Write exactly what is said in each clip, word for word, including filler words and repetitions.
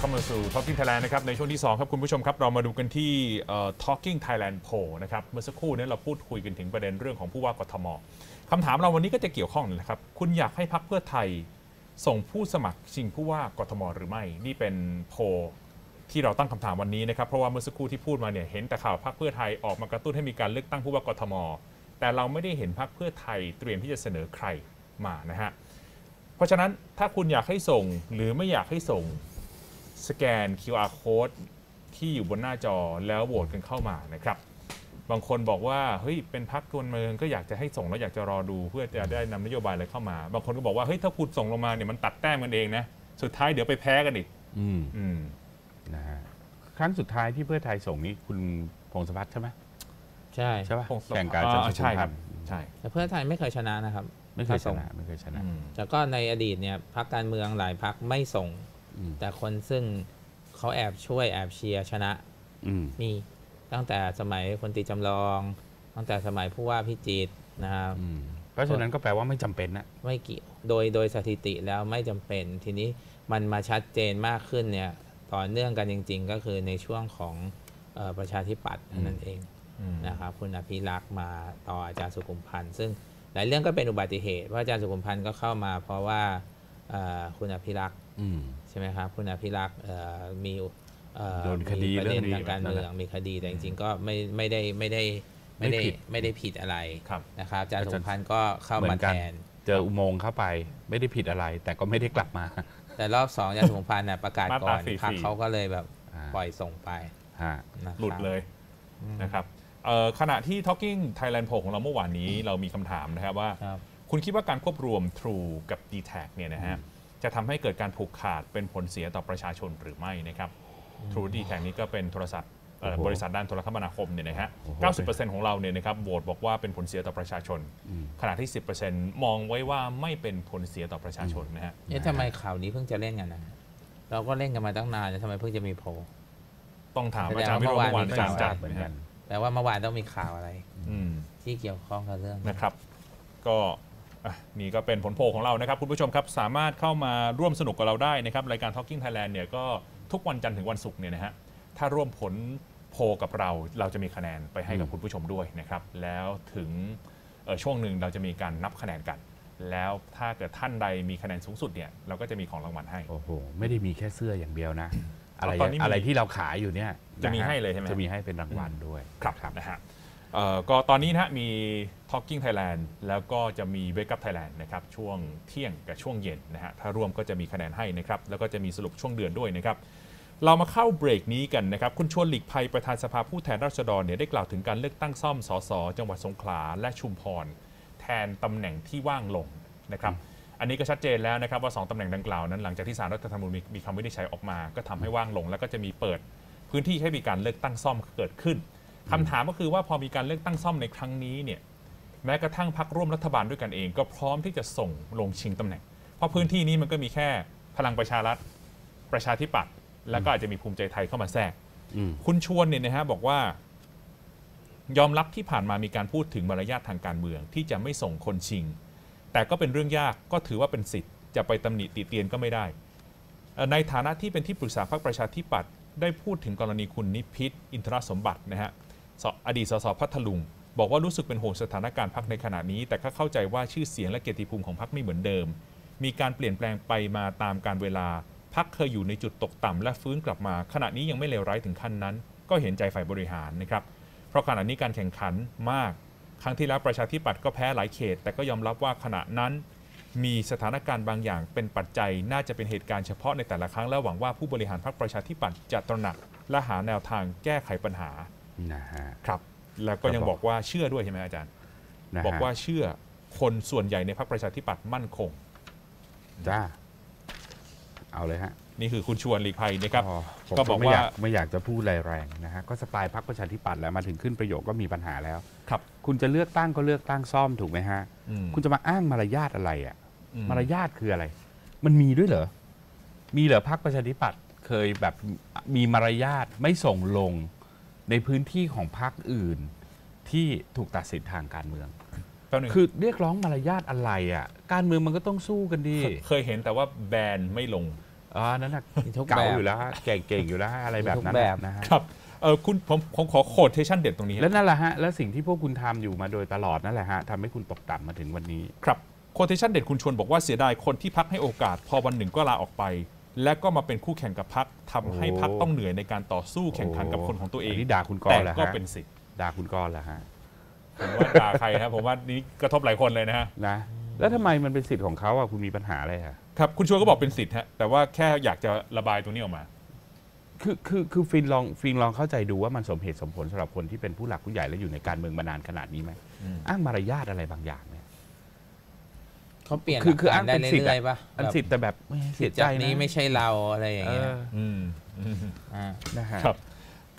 เข้ามาสู่ Talking Thailand นะครับในช่วงที่สองครับคุณผู้ชมครับเรามาดูกันที่ Talking Thailand Poll นะครับเมื่อสักครู่นี้เราพูดคุยกันถึงประเด็นเรื่องของผู้ว่ากทมคำถามเราวันนี้ก็จะเกี่ยวข้องนะครับคุณอยากให้พรรคเพื่อไทยส่งผู้สมัครชิงผู้ว่ากทมหรือไม่นี่เป็นโพลที่เราตั้งคำถามวันนี้นะครับเพราะว่าเมื่อสักครู่ที่พูดมาเนี่ยเห็นแต่ข่าวพรรคเพื่อไทยออกมากระตุ้นให้มีการเลือกตั้งผู้ว่ากทมแต่เราไม่ได้เห็นพรรคเพื่อไทยเตรียมที่จะเสนอใครมานะฮะเพราะฉะนั้นถ้าคุณอยากให้ส่งหรือไม่อยากให้ส่งสแกน คิว อาร์ Code ที่อยู่บนหน้าจอแล้วโหวตกันเข้ามานะครับบางคนบอกว่าเฮ้ยเป็นพรรคการเมืองก็อยากจะให้ส่งแล้วอยากจะรอดูเพื่อจะได้นำนโยบายอะไรเข้ามาบางคนก็บอกว่าเฮ้ยถ้าคุณส่งลงมาเนี่ยมันตัดแต้มกันเองนะสุดท้ายเดี๋ยวไปแพ้กันอีกอืมอืมนะฮะครั้งสุดท้ายที่เพื่อไทยส่งนี้คุณพงศพัฒน์ใช่ไหมใช่ใช่ป่ะแข่งการจัดใช่ครับใช่แต่เพื่อไทยไม่เคยชนะนะครับไม่เคยชนะไม่เคยชนะแต่ก็ในอดีตเนี่ยพรรคการเมืองหลายพรรคไม่ส่งแต่คนซึ่งเขาแอบช่วยแอบเชียร์ชนะมีตั้งแต่สมัยคนตีจำลองตั้งแต่สมัยผู้ว่าพิจิตรนะครับเพราะฉะนั้นก็แปลว่าไม่จำเป็นนะไม่เกี่ยวโดยโดยสถิติแล้วไม่จำเป็นทีนี้มันมาชัดเจนมากขึ้นเนี่ยต่อเนื่องกันจริงๆก็คือในช่วงของประชาธิปัตย์นั่นเองนะครับคุณอภิรักษ์มาต่ออาจารย์สุขุมพันธ์ซึ่งหลายเรื่องก็เป็นอุบัติเหตุว่าอาจารย์สุขุมพันธ์ก็เข้ามาเพราะว่าคุณอภิรักษ์ใช่ไหมครับคุณอภิรักษ์มีโดนคดีเรื่องทางการเมืองมีคดีแต่จริงๆก็ไม่ไม่ได้ไม่ได้ไม่ได้ไม่ได้ผิดอะไรนะครับอาจารย์สุขุมพันธ์ก็เข้ามาแทนเจออุโมงค์เข้าไปไม่ได้ผิดอะไรแต่ก็ไม่ได้กลับมาแต่รอบสองอาจารย์สุขุมพันธ์ประกาศก่อนพรรคเขาก็เลยแบบปล่อยส่งไปหลุดเลยนะครับขณะที่ Talking Thailand Poll ของเราเมื่อวานนี้เรามีคำถามนะครับว่าคุณคิดว่าการควบรวม True กับ d t แทเนี่ยนะฮะจะทำให้เกิดการผูกขาดเป็นผลเสียต่อประชาชนหรือไม่นะครับ True ดีแทนี้ก็เป็นโทรศัพท์บริษัทด้านโทรคมนาคมเนี่ยนะฮะ เก้าสิบเปอร์เซ็นต์ ของเราเนี่ยนะครับโหวตบอกว่าเป็นผลเสียต่อประชาชนขณะที่ สิบเปอร์เซ็นต์ มองไว้ว่าไม่เป็นผลเสียต่อประชาชนนะฮะทำไมข่าวนี้เพิ่งจะเล่นกันนะเราก็เล่นกันมาตั้งนานแล้วทำไมเพิ่งจะมีโพต้องถามอาจารย์วิโรจน์เมื่อวานอาจารย์จัดเหมือนกันแต่ว่าเมื่อวานต้องมีข่าวอะไรที่เกี่ยวข้องกับเรื่องนะครับก็นี่ก็เป็นผลโพลของเรานะครับคุณผู้ชมครับสามารถเข้ามาร่วมสนุกกับเราได้นะครับรายการ Talking Thailand เนี่ยก็ทุกวันจันทร์ถึงวันศุกร์เนี่ยนะฮะถ้าร่วมผลโพลกับเราเราจะมีคะแนนไปให้กับคุณผู้ชมด้วยนะครับแล้วถึงช่วงหนึ่งเราจะมีการนับคะแนนกันแล้วถ้าเกิดท่านใดมีคะแนนสูงสุดเนี่ยเราก็จะมีของรางวัลให้โอ้โหไม่ได้มีแค่เสื้ออย่างเดียวนะอะไรอะไรที่เราขายอยู่เนี่ยจะมีให้เลยใช่ไหมจะมีให้เป็นรางวัลด้วยครับนะฮะก็ตอนนี้นะมี Talking Thailand แล้วก็จะมี Wake Up Thailand นะครับช่วงเที่ยงกับช่วงเย็นนะฮะถ้าร่วมก็จะมีคะแนนให้นะครับแล้วก็จะมีสรุปช่วงเดือนด้วยนะครับเรามาเข้าเบรกนี้กันนะครับคุณชวนหลีกภัยประธานสภาผู้แทนราษฎรเนี่ยได้กล่าวถึงการเลือกตั้งซ่อมสสจังหวัดสงขลาและชุมพรแทนตำแหน่งที่ว่างลงนะครับอันนี้ก็ชัดเจนแล้วนะครับว่าสองตำแหน่งดังกล่าวนั้นหลังจากที่ศาลรัฐธรรมนูญมีคำวินิจฉัยออกมาก็ทำให้ว่างลงแล้วก็จะมีเปิดพื้นที่ให้มีการเลือกตั้งซ่อมเกิดขึ้นคำถามก็คือว่าพอมีการเลือกตั้งซ่อมในครั้งนี้เนี่ยแม้กระทั่งพรรคร่วมรัฐบาลด้วยกันเองก็พร้อมที่จะส่งลงชิงตำแหน่งเพราะพื้นที่นี้มันก็มีแค่พลังประชารัฐประชาธิปัตย์แล้วก็อาจจะมีภูมิใจไทยเข้ามาแทรกคุณชวนเนี่ยนะฮะบอกว่ายอมรับที่ผ่านมามีการพูดถึงมารยาททางการเมืองที่จะไม่ส่งคนชิงแต่ก็เป็นเรื่องยากก็ถือว่าเป็นสิทธิ์จะไปตำหนิติเตียนก็ไม่ได้ในฐานะที่เป็นที่ปรึกษาพรรคประชาธิปัตย์ได้พูดถึงกรณีคุณนิพิษอินทรสมบัตินะฮะอดีตสสพัทลุงบอกว่ารู้สึกเป็นห่วงสถานการณ์พรรคในขณะนี้แต่ก็เข้าใจว่าชื่อเสียงและเกียรติภูมิของพรรคไม่เหมือนเดิมมีการเปลี่ยนแปลงไปมาตามการเวลาพรรคเคยอยู่ในจุดตกต่ำและฟื้นกลับมาขณะนี้ยังไม่เลวร้ายถึงขั้นนั้นก็เห็นใจฝ่ายบริหารนะครับเพราะขณะนี้การแข่งขันมากครั้งที่แล้วประชาธิปัตย์ก็แพ้หลายเขตแต่ก็ยอมรับว่าขณะนั้นมีสถานการณ์บางอย่างเป็นปัจจัยน่าจะเป็นเหตุการณ์เฉพาะในแต่ละครั้งและหวังว่าผู้บริหารพรรคประชาธิปัตย์จะตระหนักและหาแนวทางแก้ไขปัญหานะฮะครับแล้วก็ยังบอกว่าเชื่อด้วยใช่ไหมอาจารย์บอกว่าเชื่อคนส่วนใหญ่ในพรรคประชาธิปัตย์มั่นคงจ้าเอาเลยฮะนี่คือคุณชวนหลีกภัยนะครับก็บอกว่าไม่อยากจะพูดแรงๆนะฮะก็สไตล์พรรคประชาธิปัตย์แล้วมาถึงขึ้นประโยคก็มีปัญหาแล้วครับคุณจะเลือกตั้งก็เลือกตั้งซ่อมถูกไหมฮะคุณจะมาอ้างมารยาทอะไรอ่ะมารยาทคืออะไรมันมีด้วยเหรอมีเหรอพรรคประชาธิปัตย์เคยแบบมีมารยาทไม่ส่งลงในพื้นที่ของพรรคอื่นที่ถูกตัดสิทธิทางการเมืองคือเรียกร้องมารยาทอะไรอ่ะการเมืองมันก็ต้องสู้กันดีเคยเห็นแต่ว่าแบนไม่ลง อ๋อนั่นแหละเก่าอยู่แล้วเก่งๆอยู่แล้วอะไรแบบนั้นนะครับเออคุณผมผมขอโคดเทชั่นเด็ดตรงนี้แล้วนั่นแหละฮะและสิ่งที่พวกคุณทำอยู่มาโดยตลอดนั่นแหละฮะทำให้คุณตกต่ำมาถึงวันนี้ครับโคดเทชั่นเด็ดคุณชวนบอกว่าเสียดายคนที่พักให้โอกาสพอวันหนึ่งก็ลาออกไปและก็มาเป็นคู่แข่งกับพักทำให้พักต้องเหนื่อยในการต่อสู้แข่งขันกับคนของตัวเองนี่ด่าคุณกรแล้วก็เป็นสิทธิ์ด่าคุณกรแล้วฮะผมว่าด่าใครครับผมว่านี้กระทบหลายคนเลยนะฮะนะแล้วทำไมมันเป็นสิทธิ์ของเขาอ่ะคุณมีปัญหาอะไรฮะครับคุณชวนก็บอกเป็นสิทธิ์ฮะแต่ว่าแค่อยากจะระบายตรงนี้ออกมาคือคือคือฟินลองฟินลองเข้าใจดูว่ามันสมเหตุสมผลสำหรับคนที่เป็นผู้หลักผู้ใหญ่และอยู่ในการเมืองมานานขนาดนี้ไหมอ้างมารยาทอะไรบางอย่างเนี่ยเขาเปลี่ยนคือคืออ้างเป็นสิทธิ์ป่ะอันสิทธิ์แต่แบบเสียใจนี้ไม่ใช่เราอะไรอย่างเงี้ยนะครับ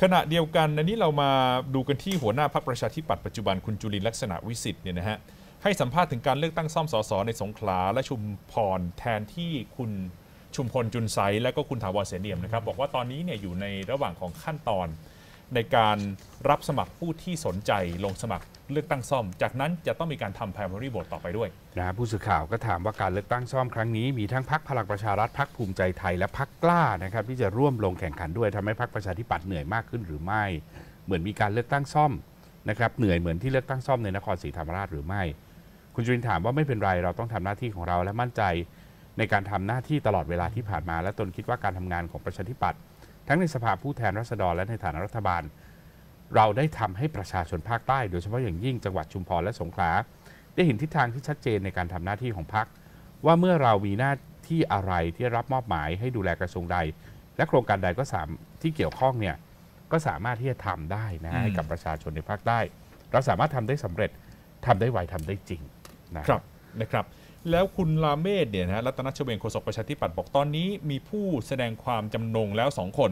ขณะเดียวกันอันนี้เรามาดูกันที่หัวหน้าพรรคประชาธิปัตย์ปัจจุบันคุณจุลินทร์ลักษณะวิสิทธิ์เนี่ยนะฮะให้สัมภาษณ์ถึงการเลือกตั้งซ่อมสสในสงขลาและชุมพรแทนที่คุณชุมพลจุนไซและก็คุณถาวรเสนเนียมนะครับบอกว่าตอนนี้เนี่ยอยู่ในระหว่างของขั้นตอนในการรับสมัครผู้ที่สนใจลงสมัครเลือกตั้งซ่อมจากนั้นจะต้องมีการทำ primary vote ต่อไปด้วยนะผู้สื่อข่าวก็ถามว่าการเลือกตั้งซ่อมครั้งนี้มีทั้งพรรคพลังประชารัฐพรรคภูมิใจไทยและพรรคกล้านะครับที่จะร่วมลงแข่งขันด้วยทำให้พรรคประชาธิปัตย์เหนื่อยมากขึ้นหรือไม่เหมือนมีการเลือกตั้งซ่อมนะครับเหนื่อยเหมือนที่เลือกตั้งซ่อมในนครศรีธรรมราชหรือไม่คุณจุรินทร์ถามว่าไม่เป็นไรเราต้องทำหน้าที่ของเราและมั่นใจในการทำหน้าที่ตลอดเวลาที่ผ่านมาและตนคิดว่าการทำงานของประชาธิปัตย์ทั้งในสภาผู้แทนราษฎรและในฐานะรัฐบาลเราได้ทำให้ประชาชนภาคใต้โดยเฉพาะอย่างยิ่งจังหวัดชุมพรและสงขลาได้เห็นทิศทางที่ชัดเจนในการทำหน้าที่ของพรรคว่าเมื่อเรามีหน้าที่อะไรที่รับมอบหมายให้ดูแลกระทรวงใดและโครงการใดก็สามที่เกี่ยวข้องเนี่ยก็สามารถที่จะทำได้นะให้กับประชาชนในภาคใต้เราสามารถทำได้สำเร็จทำได้ไวทำได้จริงนะครับนะครับแล้วคุณลาเมศเนี่ยนะฮะรัตนชเวงโฆษกประชาธิปัตย์บอกตอนนี้มีผู้แสดงความจำนงแล้วสองคน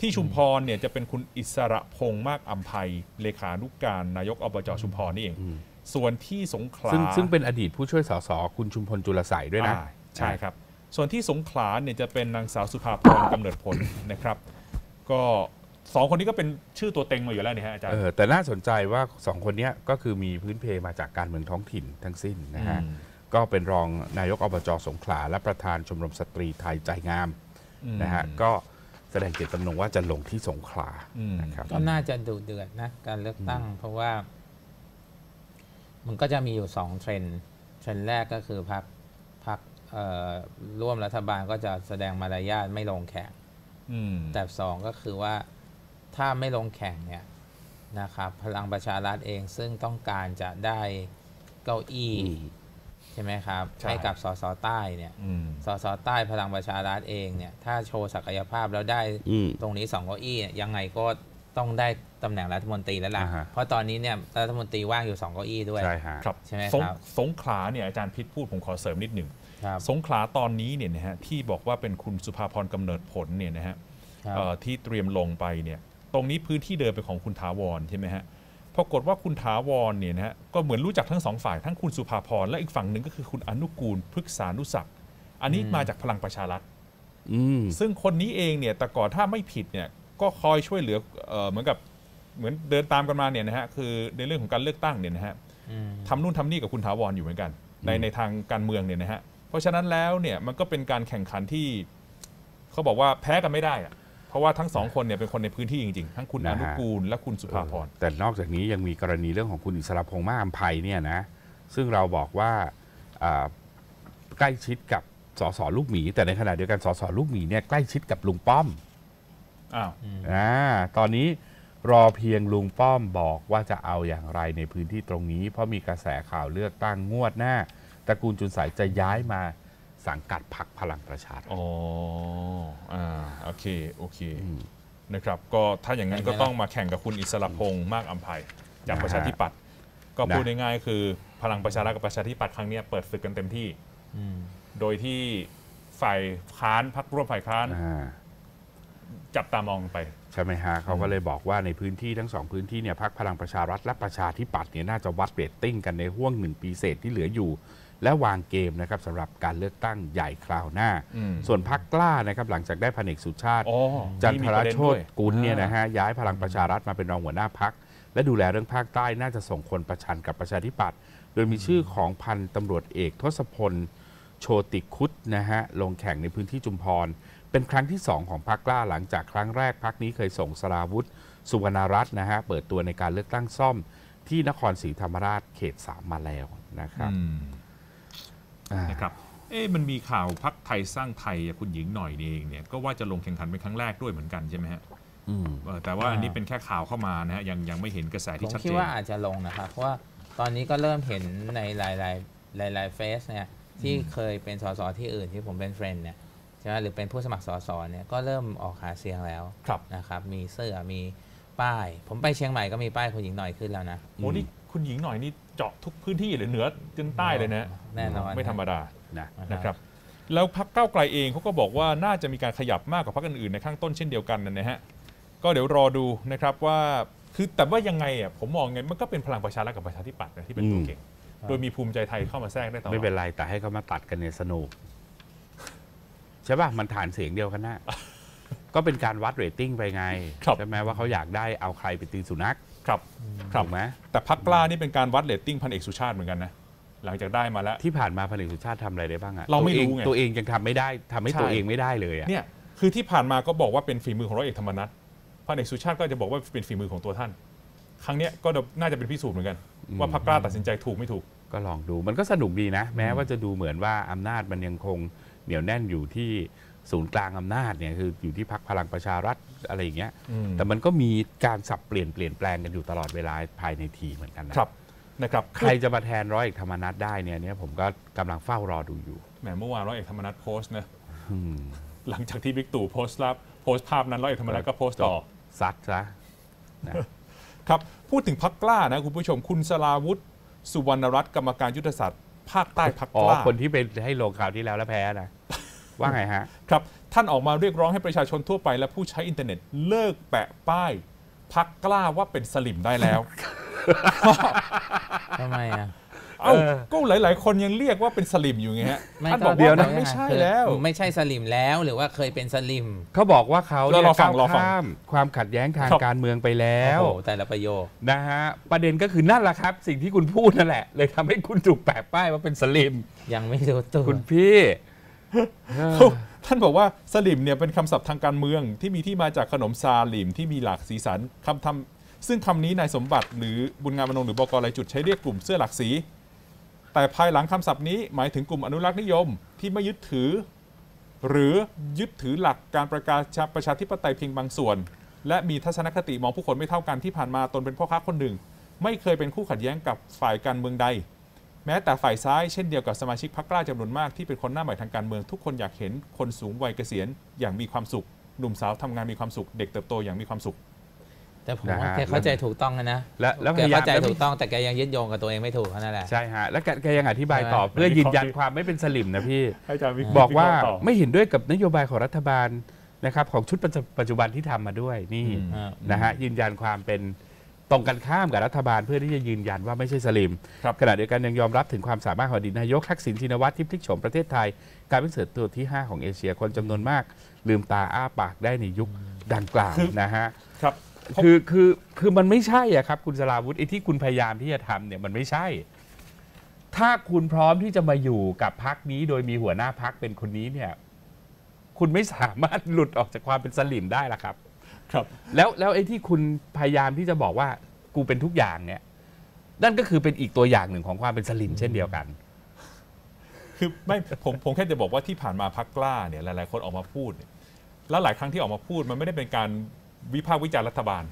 ที่ชุมพรเนี่ยจะเป็นคุณอิสระพงษ์มากอัมภัยเลขานุการนายกอบจชุมพรนี่เองส่วนที่สงขลา ซ, ซึ่งเป็นอดีตผู้ช่วยสสคุณชุมพลจุลไสยด้วยนะใช่ครับส่วนที่สงขลาเนี่ยจะเป็นนางสาวสุภาพรกำเนิดผลนะครับก็สองคนนี้ก็เป็นชื่อตัวเต็งมาอยู่แล้วเนี่ยฮะอาจารย์แต่น่าสนใจว่าสองคนนี้ก็คือมีพื้นเพมาจากการเมืองท้องถิ่นทั้งสิ้นนะฮะก็เป็นรองนายกอบจสงขลาและประธานชมรมสตรีไทยใจงามนะฮะก็แสดงเจตจำนงว่าจะลงที่สงขลานะครับก็น่าจะดูเดือดนะการเลือกตั้งเพราะว่ามันก็จะมีอยู่สองเทรนด์เทรนด์แรกก็คือพรรคพรรคร่วมรัฐบาลก็จะแสดงมารยาทไม่ลงแข่งแต่สองก็คือว่าถ้าไม่ลงแข่งเนี่ยนะครับพลังประชารัฐเองซึ่งต้องการจะได้เก้าอี้ใช่ไหมครับให้กับสสใต้เนี่ยสสใต้พลังประชารัฐเองเนี่ยถ้าโชว์ศักยภาพแล้วได้ตรงนี้สองเก้าอี้ยังไงก็ต้องได้ตำแหน่งรัฐมนตรีแล้วล่ะเพราะตอนนี้เนี่ยรัฐมนตรีว่างอยู่สองเก้าอี้ด้วยใช่ครับใช่ไหมครับสงขลาเนี่ยอาจารย์พิษพูดผมขอเสริมนิดหนึ่งสงขลาตอนนี้เนี่ยนะฮะที่บอกว่าเป็นคุณสุภาพรกำเนิดผลเนี่ยนะฮะที่เตรียมลงไปเนี่ยตรงนี้พื้นที่เดิมเป็นของคุณถาวรใช่ไหมฮะปรากฏว่าคุณถาวรเนี่ยนะฮะก็เหมือนรู้จักทั้งสองฝ่ายทั้งคุณสุภาพรและอีกฝั่งหนึ่งก็คือคุณอนุกูลพฤกษานุศักดิ์อันนี้มาจากพลังประชารัฐซึ่งคนนี้เองเนี่ยแต่ก่อนถ้าไม่ผิดเนี่ยก็คอยช่วยเหลือเหมือนกับเหมือนเดินตามกันมาเนี่ยนะฮะคือในเรื่องของการเลือกตั้งเนี่ยนะฮะทำนู่นทำนี่กับคุณถาวรอยู่เหมือนกันในในทางการเมืองเนี่ยนะฮะเพราะฉะนั้นแล้วเนี่ยมันก็เป็นการแข่งขันที่เขาบอกว่าแพ้กันไม่ได้อะเพราะว่าทั้งสองคนเนี่ยเป็นคนในพื้นที่จริงๆทั้งคุณอนุกูลและคุณสุภาพรแต่นอกจากนี้ยังมีกรณีเรื่องของคุณอิสรพงษ์มากอัมภัยเนี่ยนะซึ่งเราบอกว่าใกล้ชิดกับสสลูกหมีแต่ในขณะเดียวกันสสลูกหมีเนี่ยใกล้ชิดกับลุงป้อมอ้าวอ่าตอนนี้รอเพียงลุงป้อมบอกว่าจะเอาอย่างไรในพื้นที่ตรงนี้เพราะมีกระแสข่าวเลือกตั้งงวดหน้าตระกูลจุนสายจะย้ายมาสังกัดพรรคพลังประชารัฐอ๋ออ่าโอเคโอเคนะครับก็ถ้าอย่างนั้นก็ต้องมาแข่งกับคุณอิสรพงษ์มากอัมภัยจากประชาธิปัตย์ก็พูดง่ายๆคือพลังประชารัฐกับประชาธิปัตย์ครั้งนี้เปิดศึกกันเต็มที่โดยที่ฝ่ายค้านพรรคร่วมฝ่ายค้านจับตามองไปใช่ไหมฮะเขาก็เลยบอกว่าในพื้นที่ทั้งสองพื้นที่เนี่ยพรรคพลังประชารัฐและประชาธิปัตย์เนี่ยน่าจะวัดเรตติ้งกันในห่วงหนึ่งปีเศษที่เหลืออยู่และวางเกมนะครับสำหรับการเลือกตั้งใหญ่คราวหน้าส่วนพรรคกล้านะครับหลังจากได้พลเอกสุชาติจันทรโชติกุลเนี่ยนะฮะย้ายพลังประชารัฐมาเป็นรองหัวหน้าพรรคและดูแลเรื่องภาคใต้น่าจะส่งคนประชันกับประชาธิปัตย์โดยมีชื่อของพันตำรวจเอกทศพล โชติคุตนะฮะลงแข่งในพื้นที่จุมพรเป็นครั้งที่สองของพรรคกล้าหลังจากครั้งแรกพรรคนี้เคยส่งสราวุธสุวรรณรัตน์นะฮะเปิดตัวในการเลือกตั้งซ่อมที่นครศรีธรรมราชเขตสามมาแล้วนะครับนะครับเอ๊ะมันมีข่าวพรรคไทยสร้างไทยคุณหญิงหน่อยเองเนี่ยก็ว่าจะลงแข่งขันเป็นครั้งแรกด้วยเหมือนกันใช่ไหมฮะแต่ว่าอันนี้เป็นแค่ข่าวเข้ามานะฮะยังยังไม่เห็นกระแสที่ชัดเจนผมคิดว่าอาจจะลงนะครับเพราะว่าตอนนี้ก็เริ่มเห็นในหลายๆหลายๆเฟสเนี่ยที่เคยเป็นสสที่อื่นที่ผมเป็นเฟรนด์เนี่ยใช่ไหมหรือเป็นผู้สมัครสสเนี่ยก็เริ่มออกหาเสียงแล้วนะครับมีเสื้อมีป้ายผมไปเชียงใหม่ก็มีป้ายคุณหญิงหน่อยขึ้นแล้วนะโอ้นี่คุณหญิงหน่อยนี่เจาะทุกพื้นที่เลยเหนือจนใต้เลยนะแน่นอนไม่ธรรมดานะครับแล้วพรรคก้าวไกลเองเขาก็บอกว่าน่าจะมีการขยับมากกว่าพรรคอื่นๆในข้างต้นเช่นเดียวกันนะฮะก็เดี๋ยวรอดูนะครับว่าคือแต่ว่ายังไงอ่ะผมมองไงมันก็เป็นพลังประชารัฐกับประชาธิปัตย์นะที่เป็นตัวเก่งโดยมีภูมิใจไทยเข้ามาแทรกได้ตลอดไม่เป็นไรแต่ให้เขามาตัดกันเนี่ยสนุกใช่ป่ะมันฐานเสียงเดียวกันนะก็เป็นการวัดเรตติ้งไปไงใช่ไหมว่าเขาอยากได้เอาใครไปตีสุนัขครับครับไหมแต่พรรคกล้านี่เป็นการวัดเรตติ้งพันเอกสุชาติเหมือนกันนะหลังจากได้มาแล้วที่ผ่านมาพันเอกสุชาติทำอะไรได้บ้างอะเราไม่รู้ไงตัวเองยังทำไม่ได้ทำให้ตัวเองไม่ได้เลยอะเนี่ยคือที่ผ่านมาก็บอกว่าเป็นฝีมือของร้อยเอกธรรมนัสพันเอกสุชาติก็จะบอกว่าเป็นฝีมือของตัวท่านครั้งนี้ก็น่าจะเป็นพิสูจน์เหมือนกันว่าพรรคกล้าตัดสินใจถูกไม่ถูกก็ลองดูมันก็สนุกดีนะแม้ว่าจะดูเหมือนว่าอำนาจมันยังคงเหนียวแน่นอยู่ที่ศูนย์กลางอำนาจเนี่ยคืออยู่ที่พรรคพลังประชารัฐอะไรอย่างเงี้ยแต่มันก็มีการสับเปลี่ยนเปลี่ยนแปลงกันอยู่ตลอดเวลาภายในทีเหมือนกันนะครับนะครับใครจะมาแทนร้อยเอกธรรมนัสได้เนี่ยเนี่ยผมก็กำลังเฝ้ารอดูอยู่แหมเมื่อวานร้อยเอกธรรมนัสโพสต์นะหลังจากที่บิ๊กตู่โพสต์รับโพสต์ภาพนั้นร้อยเอกธรรมนัสก็โพสต์ต่อซัดซะนะครับพูดถึงพรรคกล้านะคุณผู้ชมคุณสราวุธสุวรรณรัตน์กรรมการยุทธศาสตร์ภาคใต้พรรคกล้าคนที่ไปให้ลงข่าวที่แล้วแล้วแพ้นะว่าไงฮะครับท่านออกมาเรียกร้องให้ประชาชนทั่วไปและผู้ใช้อินเทอร์เน็ตเลิกแปะป้ายพรรคกล้าว่าเป็นสลิมได้แล้วทำไมอ่ะเอ้าก็หลายๆคนยังเรียกว่าเป็นสลิมอยู่ไงฮะท่านบอกเดียวนะไม่ใช่แล้วไม่ใช่สลิมแล้วหรือว่าเคยเป็นสลิมเขาบอกว่าเขาเนี่ยก้าวข้ามความขัดแย้งทางการเมืองไปแล้วแต่ละประโยคนะฮะประเด็นก็คือนั่นแหละครับสิ่งที่คุณพูดนั่นแหละเลยทำให้คุณถูกแปะป้ายว่าเป็นสลิมยังไม่รู้ตัวคุณพี่ท่านบอกว่าสลิมเนี่ยเป็นคำศัพท์ทางการเมืองที่มีที่มาจากขนมซาลิมที่มีหลากสีสันคำทำซึ่งคำนี้นายสมบัติหรือบุญงามอนงหรือบกรลายจุดใช้เรียกกลุ่มเสื้อหลากสีแต่ภายหลังคำศัพท์นี้หมายถึงกลุ่มอนุรักษ์นิยมที่ไม่ยึดถือหรือยึดถือหลักการประกาศประชาธิปไตยเพียงบางส่วนและมีทัศนคติมองผู้คนไม่เท่ากันที่ผ่านมาตนเป็นพ่อค้าคนหนึ่งไม่เคยเป็นคู่ขัดแย้งกับฝ่ายการเมืองใดแม้แต่ฝ่ายซ้ายเช่นเดียวกับสมาชิกพรรคกล้าจำนวนมากที่เป็นคนหน้าใหม่ทางการเมืองทุกคนอยากเห็นคนสูงวัยเกษียณอย่างมีความสุขหนุ่มสาวทำงานมีความสุขเด็กเติบโตอย่างมีความสุขแต่ผมว่าแกเข้าใจถูกต้องนะแล้วแกเข้าใจถูกต้องแต่แกยังยึดโยงกับตัวเองไม่ถูกนั่นแหละใช่ฮะแล้วแกยังอธิบายต่อเพื่อยืนยันความไม่เป็นสลิมนะพี่บอกว่าไม่เห็นด้วยกับนโยบายของรัฐบาลนะครับของชุดปัจจุบันที่ทำมาด้วยนี่นะฮะยืนยันความเป็นตรงกันข้ามกับรัฐบาลเพื่อที่จะยืนยันว่าไม่ใช่สลิมขณะเดียวกันยังยอมรับถึงความสามารถของอดีตนายกทักษิณชินวัตรที่พลิกโฉมประเทศไทยกลายเป็นเสือตัวที่ห้าของเอเชียคนจำนวนมากลืมตาอ้าปากได้ในยุคดังกล่าวนะฮะครับคือคือคือมันไม่ใช่อ่ะครับคุณสราวุธไอ้ที่คุณพยายามที่จะทำเนี่ยมันไม่ใช่ถ้าคุณพร้อมที่จะมาอยู่กับพรรคนี้โดยมีหัวหน้าพรรคเป็นคนนี้เนี่ยคุณไม่สามารถหลุดออกจากความเป็นสลิมได้ละครับแล้วแล้วไอ้ที่คุณพยายามที่จะบอกว่ากูเป็นทุกอย่างเนี่ยนั่นก็คือเป็นอีกตัวอย่างหนึ่งของความเป็นสลิมเช่นเดียวกันคือไม่ผมผมแค่จะบอกว่าที่ผ่านมาพรรคกล้าเนี่ยหลายๆคนออกมาพูดแล้วหลายครั้งที่ออกมาพูดมันไม่ได้เป็นการวิพากษ์วิจารณ์รัฐบาล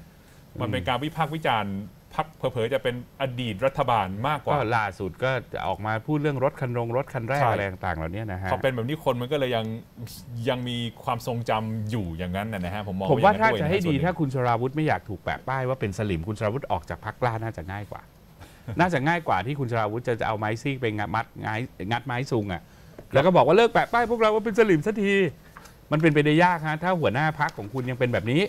มันเป็นการวิพากษ์วิจารณ์พรรคเผลอๆจะเป็นอดีตรัฐบาลมากกว่าก็ล่าสุดก็ออกมาพูดเรื่องรถคันรงรถคันแรกอะไรต่างๆเหล่านี้นะฮะพอเป็นแบบนี้คนมันก็เลยยังยังมีความทรงจำอยู่อย่างนั้นนะฮะผมมองผมว่าถ้าจะให้ดีถ้าคุณสราวุธไม่อยากถูกแปะป้ายว่าเป็นสลิมคุณสราวุธออกจากพรรคกล้าน่าจะง่ายกว่าน่าจะง่ายกว่าที่คุณสราวุธจะจะเอาไม้ซีกไปงัดมัดงัดไม้ซุงอ่ะแล้วก็บอกว่าเลิกแปะป้ายพวกเราว่าเป็นสลิมสักทีมันเป็นไปได้ยากฮะถ้าหัวหน้าพรรคของคุณยังเป็นแบบนี้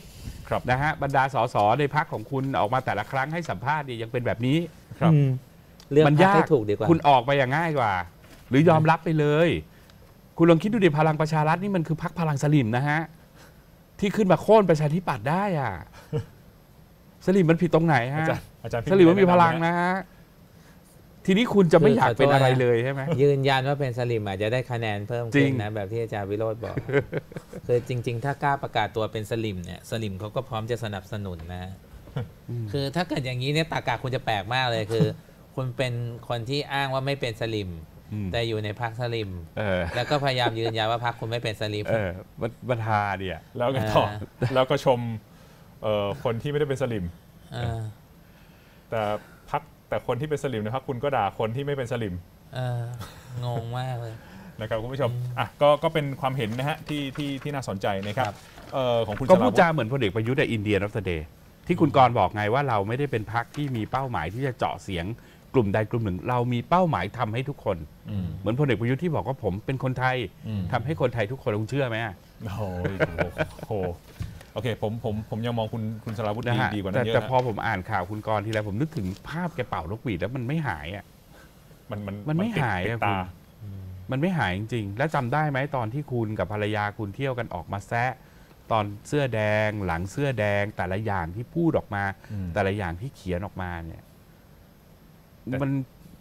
ครับนะฮะบรรดาสสในพรรคของคุณออกมาแต่ละครั้งให้สัมภาษณ์เนี่ยยังเป็นแบบนี้ครับเรื่องมันยากถูกดีกว่าคุณออกไปอย่างง่ายกว่าหรือยอมรับไปเลยคุณลองคิดดูดิพลังประชารัฐนี่มันคือพรรคพลังสลิมนะฮะที่ขึ้นมาโค่นประชาธิปัตย์ได้อ่ะสลิมมันผิดตรงไหนฮะสลิมมันมีพลังนะฮะ ทีนี้คุณจะไม่อยากเป็นอะไรเลยใช่ไหมยืนยันว่าเป็นสลิมอาจจะได้คะแนนเพิ่มขึ้นนะแบบที่อาจารย์วิโรจน์บอกคือจริงๆถ้ากล้าประกาศตัวเป็นสลิมเนี่ยสลิมเขาก็พร้อมจะสนับสนุนนะคือถ้าเกิดอย่างนี้เนี่ยตากาคุณจะแปลกมากเลยคือคุณเป็นคนที่อ้างว่าไม่เป็นสลิมแต่อยู่ในพรรคสลิมแล้วก็พยายามยืนยันว่าพรรคคุณไม่เป็นสลิมบัญหาเนี่ยแล้วก็ต่อแล้วก็ชมคนที่ไม่ได้เป็นสลิมแต่พรรคแต่คนที่เป็นสลิมในพรรคคุณก็ด่าคนที่ไม่เป็นสลิมงงมากเลยนะครับคุณผู้ชมอ่ะก็ก็เป็นความเห็นนะฮะที่ที่ที่น่าสนใจนะครับของคุณก็พูดจาเหมือนพลเอกประยุทธ์ในอินเดียนัฟเดย์ที่คุณกรบอกไงว่าเราไม่ได้เป็นพรรคที่มีเป้าหมายที่จะเจาะเสียงกลุ่มใดกลุ่มหนึ่งเรามีเป้าหมายทำให้ทุกคนเหมือนพลเอกประยุทธ์ที่บอกว่าผมเป็นคนไทยทำให้คนไทยทุกคนต้องเชื่อไหมโอ้โหโอเคผมผมผมยังมองคุณคุณสราวุฒิดีกว่านั้นเยอะแต่พอผมอ่านข่าวคุณกรทีไรผมนึกถึงภาพแกเป่านกหวีดแล้วมันไม่หายอ่ะมันมันมันไม่หายตามันไม่หายจริงๆแล้วจำได้ไหมตอนที่คุณกับภรรยาคุณเที่ยวกันออกมาแซะตอนเสื้อแดงหลังเสื้อแดงแต่ละอย่างที่พูดออกมาแต่ละอย่างที่เขียนออกมาเนี่ยมัน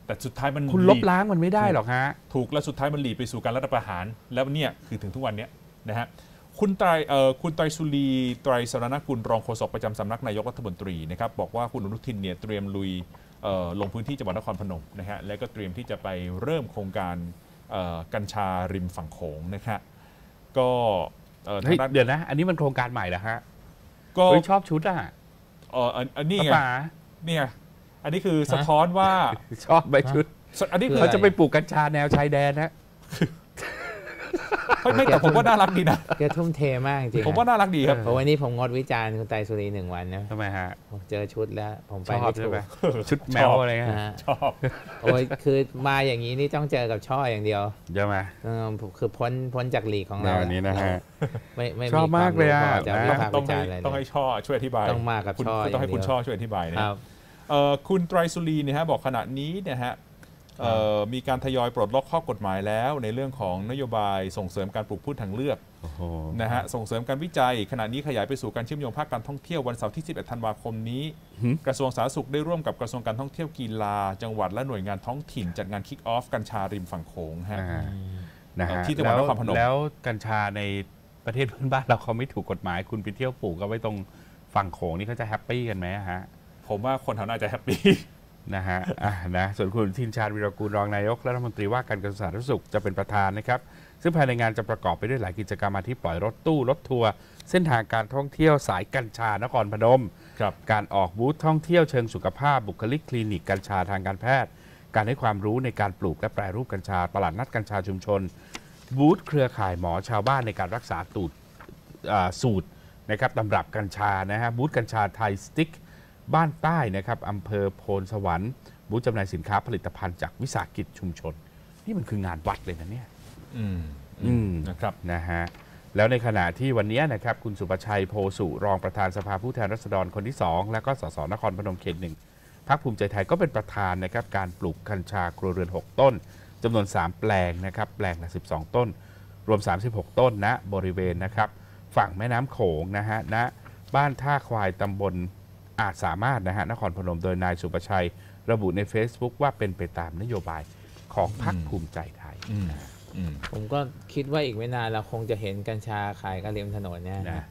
แต่สุดท้ายมันคุณลบล้างมันไม่ได้หรอกฮะถูกแล้วสุดท้ายมันหลีไปสู่การรัฐประหารแล้วเนี่ยคือถึงทุกวันนี้นะฮะคุณไตรคุณไตรสุรีไตรสรณกุลรองโฆษกประจำสำนักนายกรัฐมนตรีนะครับบอกว่าคุณอนุทินเนี่ยเตรียมลุยลงพื้นที่จังหวัดนครพนมนะฮะและก็เตรียมที่จะไปเริ่มโครงการกัญชาริมฝั่งโขงนะฮะก็เดี๋ยวนะอันนี้มันโครงการใหม่เหรอฮะก็ชอบชุดอ่ะอ๋ออันนี้ไงเนี่ยอันนี้คือสะท้อนว่าชอบใบชุดอันนี้เขาจะไปปลูกกัญชาแนวชายแดนนะไม่แต่ผมว่าน่ารักดีนะแกทุ่มเทมากจริงผมว่าน่ารักดีครับเพราะวันนี้ผมงดวิจารณ์คุณไตรสุรีหนึ่งวันนะทำไมฮะผมเจอชุดแล้วผมไปไม่ถูกชุดแมวอะไรฮะชอบโอ้ยคือมาอย่างนี้นี่ต้องเจอกับช่ออย่างเดียวใช่ไหมคือพ้นพ้นจากหลีกของเรานี้นะฮะไม่ไม่ชอบมากเลยอ่ะต้องต้องให้ช่อช่วยอธิบายต้องมากับช่อต้องให้คุณช่อช่วยอธิบายนะครับคุณไตรสุรีเนี่ยฮะบอกขณะนี้เนี่ยฮะมีการทยอยปลดล็อกข้อกฎหมายแล้วในเรื่องของนโยบายส่งเสริมการปลูกพืชทางเลือกนะฮะส่งเสริมการวิจัยขณะนี้ขยายไปสู่การเชื่อมโยงภาคการท่องเที่ยววันเสาร์ที่สิบเอ็ดธันวาคมนี้กระทรวงสาธารณสุขได้ร่วมกับกระทรวงการท่องเที่ยวกีฬาจังหวัดและหน่วยงานท้องถิ่นจัดงานคิกออฟกัญชาริมฝั่งโขงฮะที่จังหวัดนครพนมแล้วกัญชาในประเทศเพื่อนบ้านเราเขาไม่ถูกกฎหมายคุณไปเที่ยวปลูกก็ไว้ตรงฝั่งโขงนี่เขาจะแฮปปี้กันไหมฮะผมว่าคนแถวน่าจะแฮปปี้นะฮะนะส่วนคุณทินชาญวิรกูลรองนายกรัฐมนตรีว่าการกระทรวงสาธารณสุขจะเป็นประธานนะครับซึ่งภายในงานจะประกอบไปด้วยหลายกิจกรรมที่ปล่อยรถตู้รถทัวร์เส้นทางการท่องเที่ยวสายกัญชานครพนมการออกบูธท่องเที่ยวเชิงสุขภาพบุคลิกคลินิกกัญชาทางการแพทย์การให้ความรู้ในการปลูกและแปรรูปกัญชาตลาดนัดกัญชาชุมชนบูธเครือข่ายหมอชาวบ้านในการรักษาตูดสูตรนะครับตำรับกัญชานะฮะบูธกัญชาไทยสติ๊กบ้านใต้นะครับอำเภอโพนสวรรค์บูธจำหน่ายสินค้าผลิตภัณฑ์จากวิสาหกิจชุมชนนี่มันคืองานวัดเลยนะเนี่ยอืมอืมนะครับนะฮะแล้วในขณะที่วันนี้นะครับคุณสุประชัยโพสุรองประธานสภาผู้แทนราษฎรคนที่สองและก็สสนครพนมเขตหนึ่งพรรคภูมิใจไทยก็เป็นประธานนะครับการปลูกกัญชาครัวเรือนหกต้นจำนวนสามแปลงนะครับแปลงละสิบสองต้นรวมสามสิบหกต้นนะบริเวณนะครับฝั่งแม่น้ำโขงนะฮะณบ้านท่าควายตำบลอาจสามารถนะฮะนครพนมโดยนายสุประชัยระบุใน เฟซบุ๊ก ว่าเป็นไปตามนโยบายของพรรคภูมิใจไทยผมก็คิดว่าอีกไม่นานเราคงจะเห็นกัญชาขายกันริมถนนเนี่ยนะ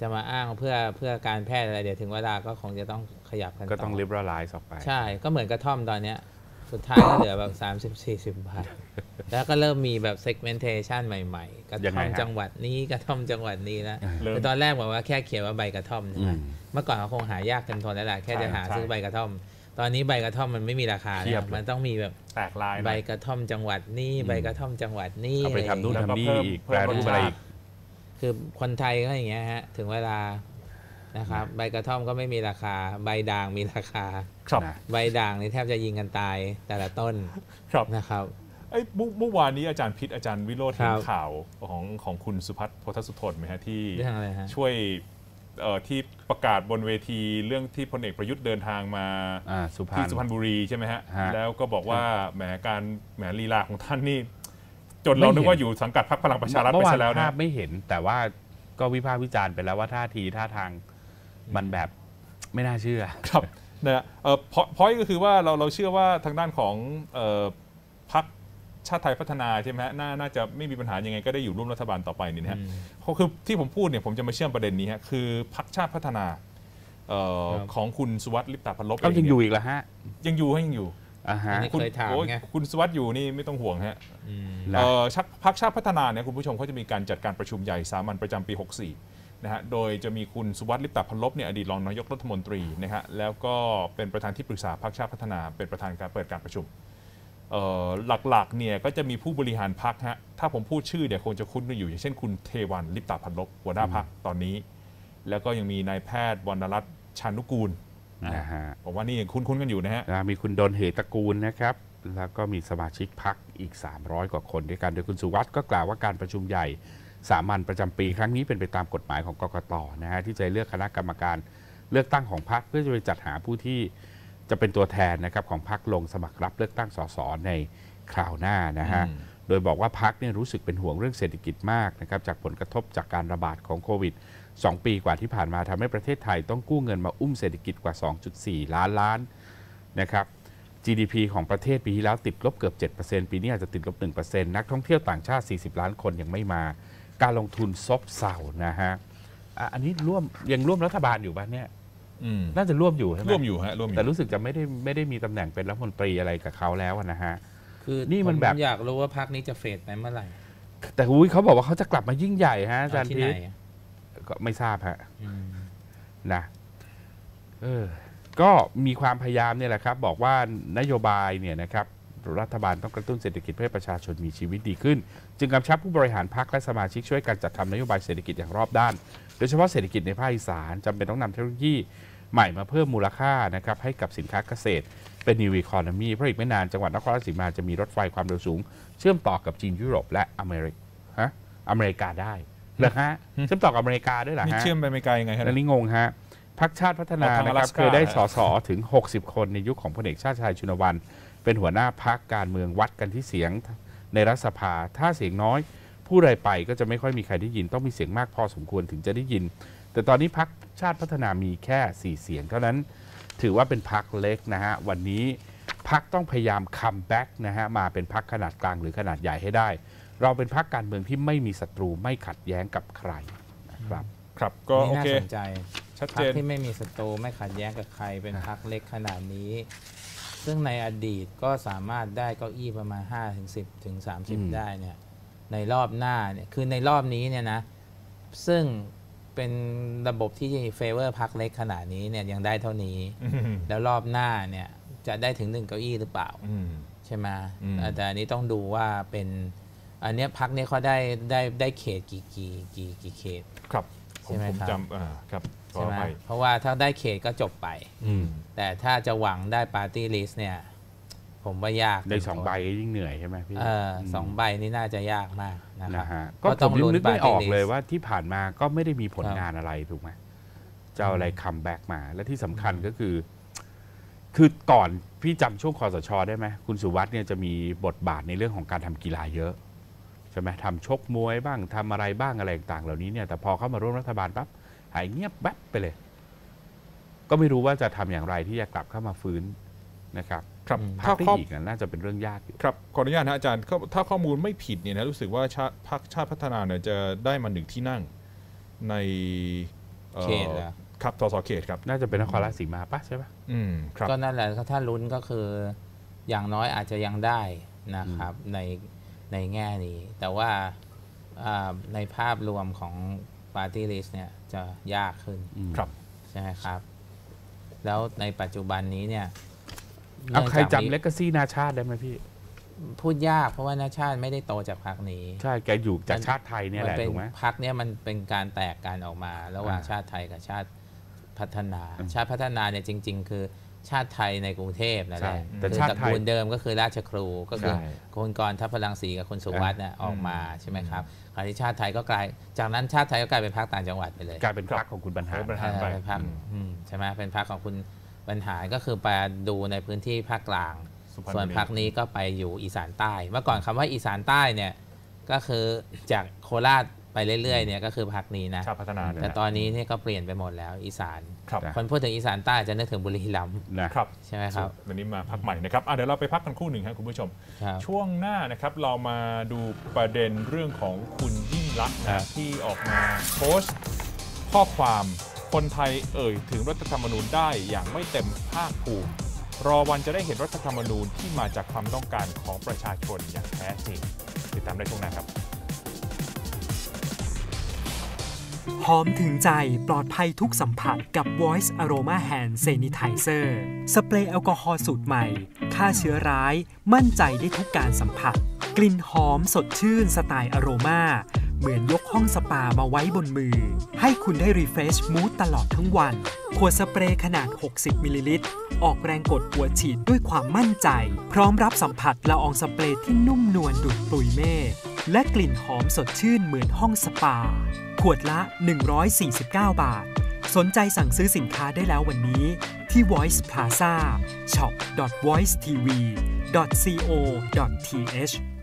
จะมาอ้างเพื่อเพื่อการแพทย์อะไรเดี๋ยวถึงเวลาก็คงจะต้องขยับกันก็ต้องลิเบอรัลไลซ์ออกไปใช่ก็เหมือนกระท่อมตอนเนี้ยสุดท้ายก็เหลือแบบสามสิบสี่สิบบาทแล้วก็เริ่มมีแบบ เซกเมนเทชัน ใหม่ๆกระท่อมจังหวัดนี้กระท่อมจังหวัดนี้แล้วคือตอนแรกบอกว่าแค่เขียนว่าใบกระท่อมใช่ไหมเมื่อก่อนเขาคงหายากจนทนแล้วแหละแค่จะหาซื้อใบกระท่อมตอนนี้ใบกระท่อมมันไม่มีราคาแล้วมันต้องมีแบบแตกลายใบกระท่อมจังหวัดนี้ใบกระท่อมจังหวัดนี้ไปทำนู่นทำนี่อีกแปรรูปอะไรอีกคือคนไทยก็อย่างเงี้ยฮะถึงเวลานะครับใบกระท่อมก็ไม่มีราคาใบด่างมีราคาใบด่างนี่แทบจะยิงกันตายแต่ละต้นนะครับไอ้เมื่อวานนี้อาจารย์พิษอาจารย์วิโรจน์เห็นข่าวของของคุณสุพัฒน์โพธสุธนไหมฮะที่ช่วยที่ประกาศบนเวทีเรื่องที่พลเอกประยุทธ์เดินทางมาที่สุพรรณบุรีใช่ไหมฮะแล้วก็บอกว่าแหมการแหมลีลาของท่านนี่จนเราคิดว่าอยู่สังกัดพรรคพลังประชารัฐไปซะแล้วนะไม่เห็นแต่ว่าก็วิพากษ์วิจารณ์ไปแล้วว่าท่าทีท่าทางมันแบบไม่น่าเชื่อครับ นะเอ่อพอยต์ก็คือว่าเราเราเชื่อว่าทางด้านของพรรคชาติไทยพัฒนาใช่ไหมฮะ น, น่าจะไม่มีปัญหายังไงก็ได้อยู่ร่วมรัฐบาลต่อไปนี่นะฮะก็คือที่ผมพูดเนี่ยผมจะมาเชื่อมประเด็นนี้ฮะคือพรรคชาติพัฒนาออของคุณสุวัสดิ์ลิปตาพันลบก็ยังอยู่อีกเหรอฮะยังอยู่ยังอยู่คุณคุณสุวัสดิ์อยู่นี่ไม่ต้องห่วงฮะพรรคชาติพัฒนาเนี่ยคุณผู้ชมเขาจะมีการจัดการประชุมใหญ่สามัญประจำปีหกสี่นะฮะโดยจะมีคุณสุวัสดิ์ลิปตาพันลบเนี่ยอดีตรองนายกรัฐมนตรีนะฮะแล้วก็เป็นประธานที่ปรึกษาพรรคชาติพัฒนาเป็นประธานการเปิดการประชุมหลักๆเนี่ยก็จะมีผู้บริหารพรรคฮะถ้าผมพูดชื่อเดี๋ยวคงจะคุ้นกันอยู่อย่างเช่นคุณเทวันลิปตาพันลบหัวหน้าพรรคตอนนี้แล้วก็ยังมีนายแพทย์วรรณรัตน์ชานุกูลผมว่านี่ยังคุ้นๆกันอยู่นะฮะมีคุณดลเหตุตระกูลนะครับแล้วก็มีสมาชิกพรรคอีกสามร้อยกว่าคนด้วยกันโดยคุณสุวัสดิ์ก็กล่าวว่าการประชุมใหญ่สามัญประจำปีครั้งนี้เป็นไปตามกฎหมายของกกต.นะฮะที่จะเลือกคณะกรรมการเลือกตั้งของพรรคเพื่อจะไปจัดหาผู้ที่จะเป็นตัวแทนนะครับของพรรคลงสมัครรับเลือกตั้งสสในคราวหน้านะฮะโดยบอกว่าพรรคเนี่ยรู้สึกเป็นห่วงเรื่องเศรษฐกิจมากนะครับจากผลกระทบจากการระบาดของโควิดสองปีกว่าที่ผ่านมาทำให้ประเทศไทยต้องกู้เงินมาอุ้มเศรษฐกิจกว่า สองจุดสี่ ล้านล้านนะครับ จี ดี พี ของประเทศปีที่แล้วติดลบเกือบ เจ็ดเปอร์เซ็นต์ ปีนี้อาจจะติดลบ หนึ่งเปอร์เซ็นต์ นักท่องเที่ยวต่างชาติสี่สิบล้านคนยังไม่มาการลงทุนซบเซานะฮะอันนี้ร่วมยังร่วมรัฐบาลอยู่บ้านเนี่ยน่าจะร่วมอยู่ใช่ไหมร่วมอยู่ฮะร่วมอยู่แต่รู้สึกจะไม่ได้ไม่ได้มีตำแหน่งเป็นรัฐมนตรีอะไรกับเขาแล้วนะฮะคือนี่มันแบบอยากรู้ว่าพรรคนี้จะเฟดไปเมื่อไหร่แต่อุ้ยเขาบอกว่าเขาจะกลับมายิ่งใหญ่ฮะอาจารย์ที่ไหนก็ไม่ทราบฮะนะเออก็มีความพยายามเนี่ยแหละครับบอกว่านโยบายเนี่ยนะครับรัฐบาลต้องกระตุ้นเศรษฐกิจเพื่อประชาชนมีชีวิตดีขึ้นจึงกำชับผู้บริหารพรรคและสมาชิกช่วยกันจัดทำนโยบายเศรษฐกิจอย่างรอบด้านโดยเฉพาะเศรษฐกิจในภาคอีสานจำเป็นต้องนำเทคโนโลยีใหม่มาเพิ่มมูลค่านะครับให้กับสินค้าเกษตรเป็น New Economy เพราะอีกไม่นานจังหวัดนครราชสีมาจะมีรถไฟความเร็วสูงเชื่อมต่อกับจีนยุโรปและอเมริกาฮะอเมริกาได้เหรอฮะเชื่อมต่อกับอเมริกาด้วยเหรอฮะเชื่อมไปอเมริกายังไงครับนี่งงฮะพรรคชาติพัฒนานะครับเคยได้สสถึงหกสิบคนในยุคของพลเอกชาติชายชุนวรรณเป็นหัวหน้าพรรคการเมืองวัดกันที่เสียงในรัฐสภาถ้าเสียงน้อยผู้ใดไปก็จะไม่ค่อยมีใครได้ยินต้องมีเสียงมากพอสมควรถึงจะได้ยินแต่ตอนนี้พรรคชาติพัฒนามีแค่สี่เสียงเท่านั้นถือว่าเป็นพรรคเล็กนะฮะวันนี้พรรคต้องพยายามคัมแบ็กนะฮะมาเป็นพรรคขนาดกลางหรือขนาดใหญ่ให้ได้เราเป็นพรรคการเมืองที่ไม่มีศัตรูไม่ขัดแย้งกับใครนะครับครับก็โอเคน่าสนใจชัดเจนที่ไม่มีศัตรูไม่ขัดแย้งกับใครเป็นพรรคเล็กขนาดนี้ซึ่งในอดีตก็สามารถได้เก้าอี้ประมาณห้าถึงสิบถึงสามสิบได้เนี่ยในรอบหน้าเนี่ยคือในรอบนี้เนี่ยนะซึ่งเป็นระบบที่เฟเวอร์พรรคเล็กขนาดนี้เนี่ยยังได้เท่านี้แล้วรอบหน้าเนี่ยจะได้ถึงหนึ่งเก้าอี้หรือเปล่าใช่ไหมแต่อันนี้ต้องดูว่าเป็นอันนี้พรรคนี้เขาได้ได้ได้เขตกี่กี่กี่กี่เขตครับใช่ไหมครับจำครับใช่ไหมเพราะว่าถ้าได้เขตก็จบไปแต่ถ้าจะหวังได้ปาร์ตี้ลิสต์เนี่ยผมว่ายากได้สองใบยิ่งเหนื่อยใช่ไหมพี่สองใบนี่น่าจะยากมากนะครับก็ต้องลุ้นนึกไม่ออกเลยว่าที่ผ่านมาก็ไม่ได้มีผลงานอะไรถูกไหมจะเอาอะไรคัมแบ็กมาและที่สำคัญก็คือคือก่อนพี่จำช่วงคสช.ได้ไหมคุณสุวัสดิ์เนี่ยจะมีบทบาทในเรื่องของการทำกีฬาเยอะใช่ไหมทำชกมวยบ้างทำอะไรบ้างอะไรต่างๆเหล่านี้เนี่ยแต่พอเข้ามาร่วมรัฐบาลปั๊บหายเงียบแป๊บไปเลยก็ไม่รู้ว่าจะทำอย่างไรที่จะกลับเข้ามาฟื้นนะครับครับถ้าข้อมูลน่าจะเป็นเรื่องยากอยู่ครับขออนุญาตนะอาจารย์ถ้าข้อมูลไม่ผิดเนี่ยนะรู้สึกว่าพรรคชาติพัฒนาเนี่ยจะได้มาหนึ่งที่นั่งในเขตครับสสเขตครับน่าจะเป็นนครราชสีมาปะใช่ปะอืมครับก็นั่นแหละถ้าลุ้นก็คืออย่างน้อยอาจจะยังได้นะครับในในแง่นี้แต่ว่าในภาพรวมของปาร์ตี้ลิสต์เนี่ยจะยากขึ้นครับใช่ไหมครับแล้วในปัจจุบันนี้เนี่ยเอาใครจำเลกาซี่นาชาติได้ไหมพี่พูดยากเพราะว่านาชาติไม่ได้โตจากพรรคนี้ใช่แกอยู่จากชาติไทยเนี่ยแหละถูกไหมพรรคเนี่ยมันเป็นการแตกกันออกมาระหว่างชาติไทยกับชาติพัฒนาชาติพัฒนาเนี่ยจริงๆคือชาติไทยในกรุงเทพนั่นแหละแต่ตระกูลเดิมก็คือราชครูก็คือคุณกรทัพพลังศรีกับคุณสุวัสดิ์เนี่ยออกมาใช่ไหมครับคราวนี้ชาติไทยก็กลายจากนั้นชาติไทยก็กลายเป็นพรรคต่างจังหวัดไปเลยกลายเป็นพรรคของคุณบรรหารไปใช่ไหมเป็นพรรคของคุณปัญหาก็คือไปดูในพื้นที่ภาคกลางส่วนพรรคนี้ก็ไปอยู่อีสานใต้เมื่อก่อนคำว่าอีสานใต้เนี่ยก็คือจากโคราช ไปเรื่อยๆเนี่ยก็คือพักนี้นะพัฒนาแต่ตอนนี้เนี่ยก็เปลี่ยนไปหมดแล้วอีสานคนพูดถึงอีสานใต้จะนึกถึงบุรีรัมย์นะครับใช่ไหมครับวันนี้มาพักใหม่นะครับเดี๋ยวเราไปพักกันคู่หนึ่งครับคุณผู้ชมช่วงหน้านะครับเรามาดูประเด็นเรื่องของคุณยิ่งลักษณ์ที่ออกมาโพสต์ข้อความคนไทยเอ่ยถึงรัฐธรรมนูญได้อย่างไม่เต็มภาคภูมิรอวันจะได้เห็นรัฐธรรมนูญที่มาจากความต้องการของประชาชนอย่างแท้จริงติดตามได้ช่วงหน้าครับหอมถึงใจปลอดภัยทุกสัมผัสกับ Voice Aroma Hand Sanitizer สเปรย์แอลกอฮอล์สูตรใหม่ฆ่าเชื้อร้ายมั่นใจได้ทุกการสัมผัสกลิ่นหอมสดชื่นสไตล์ Aroma เหมือนยกห้องสปามาไว้บนมือให้คุณได้ Refresh Mood ตลอดทั้งวันขวดสเปรย์ขนาดหกสิบมิลลิลิตรออกแรงกดหัวฉีดด้วยความมั่นใจพร้อมรับสัมผัสละอองสเปรย์ที่นุ่มนวลดุจปุยเมฆและกลิ่นหอมสดชื่นเหมือนห้องสปาขวดละหนึ่งร้อยสี่สิบเก้าบาทสนใจสั่งซื้อสินค้าได้แล้ววันนี้ที่ Voice Plaza shop.voicetv.co.th